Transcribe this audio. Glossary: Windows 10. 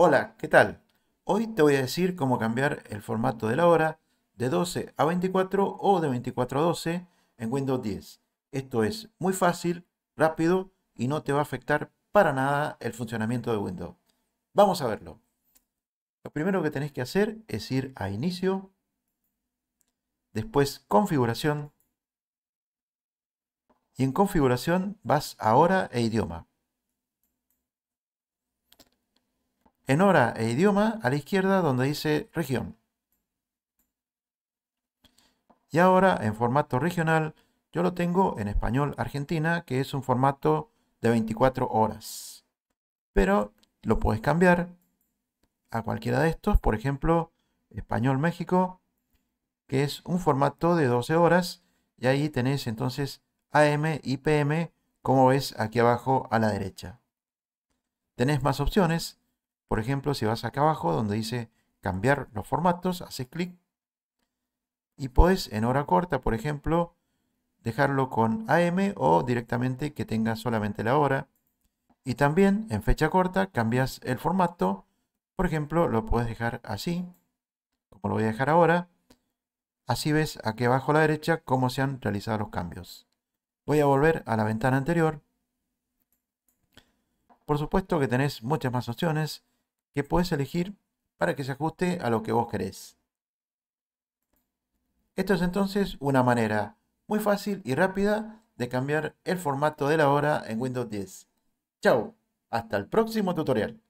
Hola, ¿qué tal? Hoy te voy a decir cómo cambiar el formato de la hora de 12 a 24 o de 24 a 12 en Windows 10. Esto es muy fácil, rápido y no te va a afectar para nada el funcionamiento de Windows. Vamos a verlo. Lo primero que tenés que hacer es ir a Inicio, después Configuración y en Configuración vas a Hora e Idioma. En hora e idioma, a la izquierda donde dice región. Y ahora en formato regional, yo lo tengo en español Argentina, que es un formato de 24 horas. Pero lo puedes cambiar a cualquiera de estos, por ejemplo, español México, que es un formato de 12 horas. Y ahí tenés entonces AM y PM, como ves aquí abajo a la derecha. Tenés más opciones. Por ejemplo, si vas acá abajo donde dice cambiar los formatos, haces clic y podés en hora corta, por ejemplo, dejarlo con AM o directamente que tenga solamente la hora. Y también en fecha corta cambias el formato. Por ejemplo, lo puedes dejar así, como lo voy a dejar ahora. Así ves aquí abajo a la derecha cómo se han realizado los cambios. Voy a volver a la ventana anterior. Por supuesto que tenés muchas más opciones que puedes elegir para que se ajuste a lo que vos querés. Esto es entonces una manera muy fácil y rápida de cambiar el formato de la hora en Windows 10. ¡Chao! Hasta el próximo tutorial.